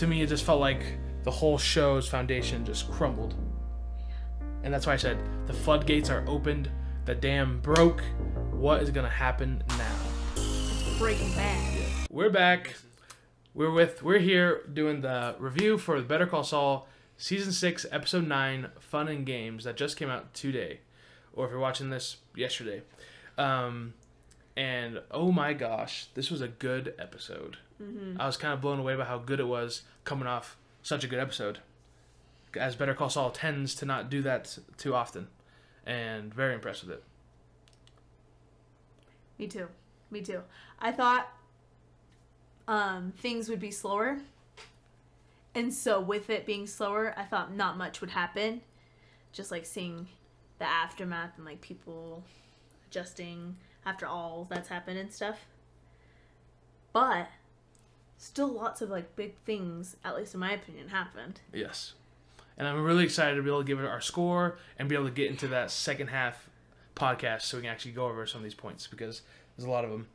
to me, it just felt like the whole show's foundation just crumbled. And that's why I said, the floodgates are opened, the dam broke, what is going to happen now? Breaking Bad. We're back. We're here doing the review for Better Call Saul Season 6, Episode 9, Fun and Games, that just came out today. Or if you're watching this, yesterday. And oh my gosh, this was a good episode. I was kind of blown away by how good it was coming off such a good episode. As Better Call Saul tends to not do that too often. And very impressed with it. Me too. Me too. I thought things would be slower. And so with it being slower, I thought not much would happen. Just like seeing the aftermath and like people adjusting after all that's happened and stuff. But still lots of like big things, at least in my opinion, happened. Yes. And I'm really excited to be able to give it our score and be able to get into that second half podcast so we can actually go over some of these points because there's a lot of them.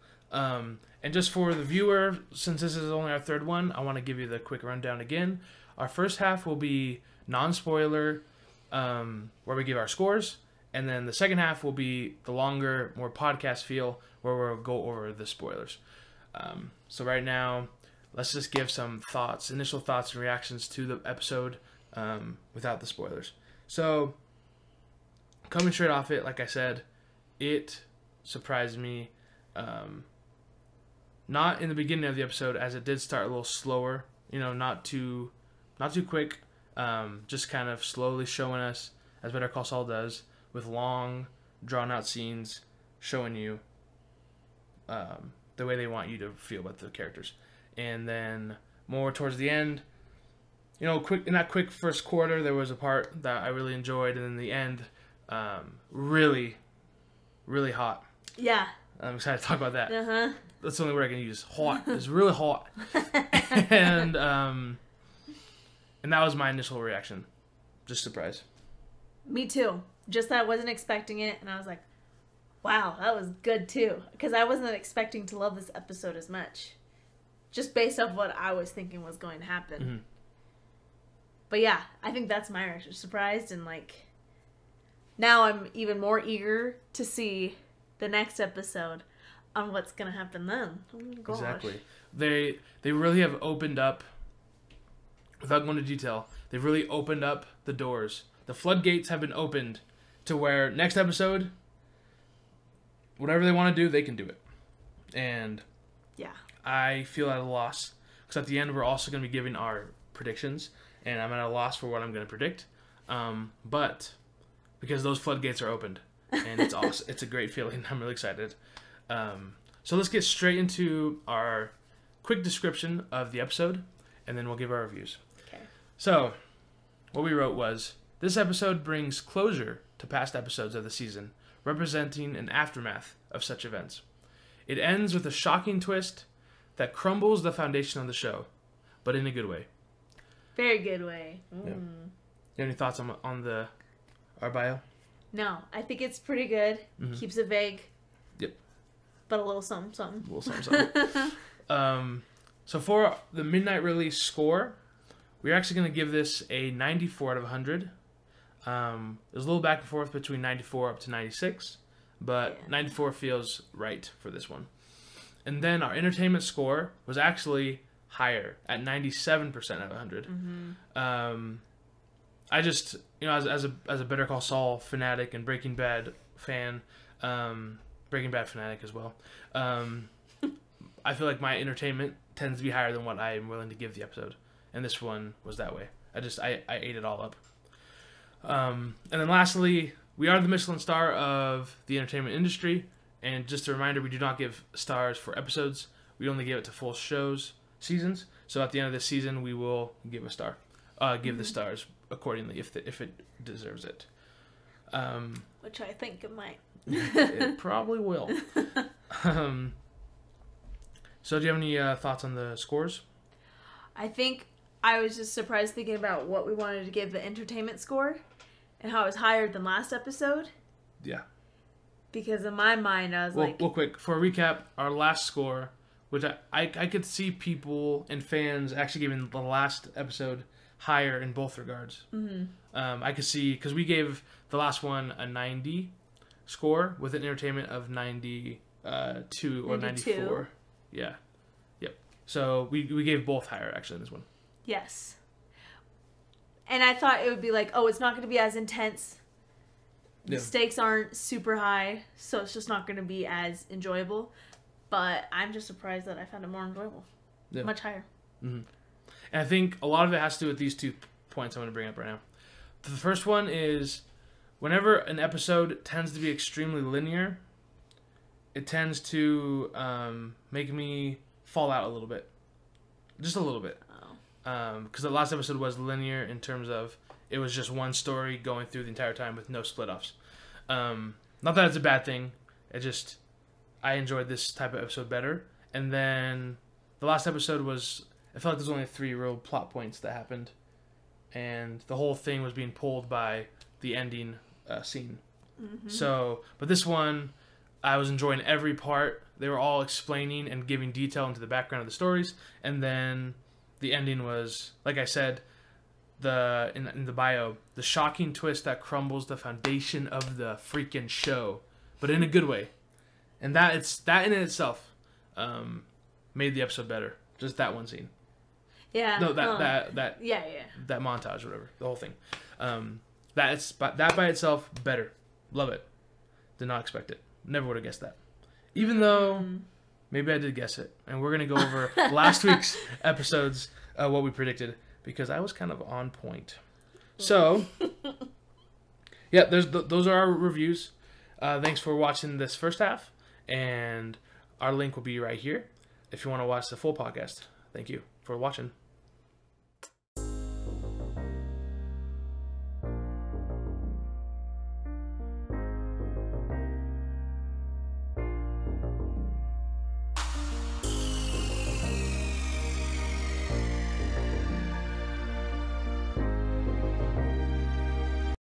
And just for the viewer, since this is only our third one, I want to give you the quick rundown again. Our first half will be non-spoiler, where we give our scores. And then the second half will be the longer, more podcast feel where we'll go over the spoilers. So right now, let's just give some thoughts, initial thoughts and reactions to the episode. Without the spoilers. So, coming straight off it, like I said, it surprised me. Not in the beginning of the episode, as it did start a little slower. You know, not too quick. Just kind of slowly showing us, as Better Call Saul does, with long, drawn-out scenes, showing you the way they want you to feel about the characters. And then, more towards the end, you know, quick in that quick first quarter, there was a part that I really enjoyed, and in the end, really, really hot. Yeah. I'm excited to talk about that. Uh-huh. That's the only word I can use. Hot. It's really hot. And that was my initial reaction. Just surprised. Me too. Just that I wasn't expecting it, and I was like, wow, that was good too. Because I wasn't expecting to love this episode as much. Just based off what I was thinking was going to happen. Mm-hmm. But yeah, I think that's my reaction. Surprised, and like, now I'm even more eager to see the next episode on what's gonna happen then. Oh my gosh. Exactly. They really have opened up, without going into detail, they've really opened up the doors. The floodgates have been opened to where next episode, whatever they want to do, they can do it. And yeah, I feel at a loss because at the end we're also gonna be giving our predictions. And I'm at a loss for what I'm going to predict. But because those floodgates are opened. And it's awesome. It's a great feeling. I'm really excited. So let's get straight into our quick description of the episode. And then we'll give our reviews. Okay. So what we wrote was, this episode brings closure to past episodes of the season, representing an aftermath of such events. It ends with a shocking twist that crumbles the foundation of the show, but in a good way. Very good way. Yeah. You have any thoughts on our bio? No, I think it's pretty good. Keeps it vague. Yep. But a little something, something. A little something, something. So for the midnight release score, we're actually going to give this a 94 out of 100. There's a little back and forth between 94 up to 96, but yeah. 94 feels right for this one. And then our entertainment score was actually higher at 97% out of 100. I just, you know, as a Better Call Saul fanatic and Breaking Bad fan, Breaking Bad fanatic as well. I feel like my entertainment tends to be higher than what I am willing to give the episode, and this one was that way. I ate it all up. And then lastly, we are the Michelin star of the entertainment industry, and just a reminder, we do not give stars for episodes. We only give it to full shows. Seasons. So at the end of this season, we will give a star, give the stars accordingly if it deserves it. Which I think it might. It probably will. So do you have any thoughts on the scores? I think I was just surprised thinking about what we wanted to give the entertainment score and how it was higher than last episode. Yeah. Because in my mind, I was like, real quick, for a recap, our last score which I could see people and fans actually giving the last episode higher in both regards. Mm-hmm. I could see, because we gave the last one a 90 score with an entertainment of 92 or 92. 94. Yeah. Yep. So we gave both higher, actually, in this one. Yes. And I thought it would be like, oh, it's not going to be as intense. The stakes aren't super high, so it's just not going to be as enjoyable. But I'm just surprised that I found it more enjoyable. Yeah. Much higher. Mm-hmm. And I think a lot of it has to do with these 2 points I'm going to bring up right now. The first one is, whenever an episode tends to be extremely linear, it tends to make me fall out a little bit. Just a little bit. Because the last episode was linear in terms of it was just one story going through the entire time with no split-offs. Not that it's a bad thing. It just... I enjoyed this type of episode better. And then the last episode was... I felt like there's only three real plot points that happened. And the whole thing was being pulled by the ending scene. Mm-hmm. So, but this one, I was enjoying every part. They were all explaining and giving detail into the background of the stories. And then the ending was, like I said, in the bio, the shocking twist that crumbles the foundation of the freaking show. But in a good way. And that in itself made the episode better. Just that one scene. Yeah. No, that yeah. That montage or whatever. The whole thing. That by itself, better. Love it. Did not expect it. Never would have guessed that. Even though maybe I did guess it. And we're going to go over last week's episodes, what we predicted, because I was kind of on point. So, yeah, those are our reviews. Thanks for watching this first half. And our link will be right here if you want to watch the full podcast. Thank you for watching.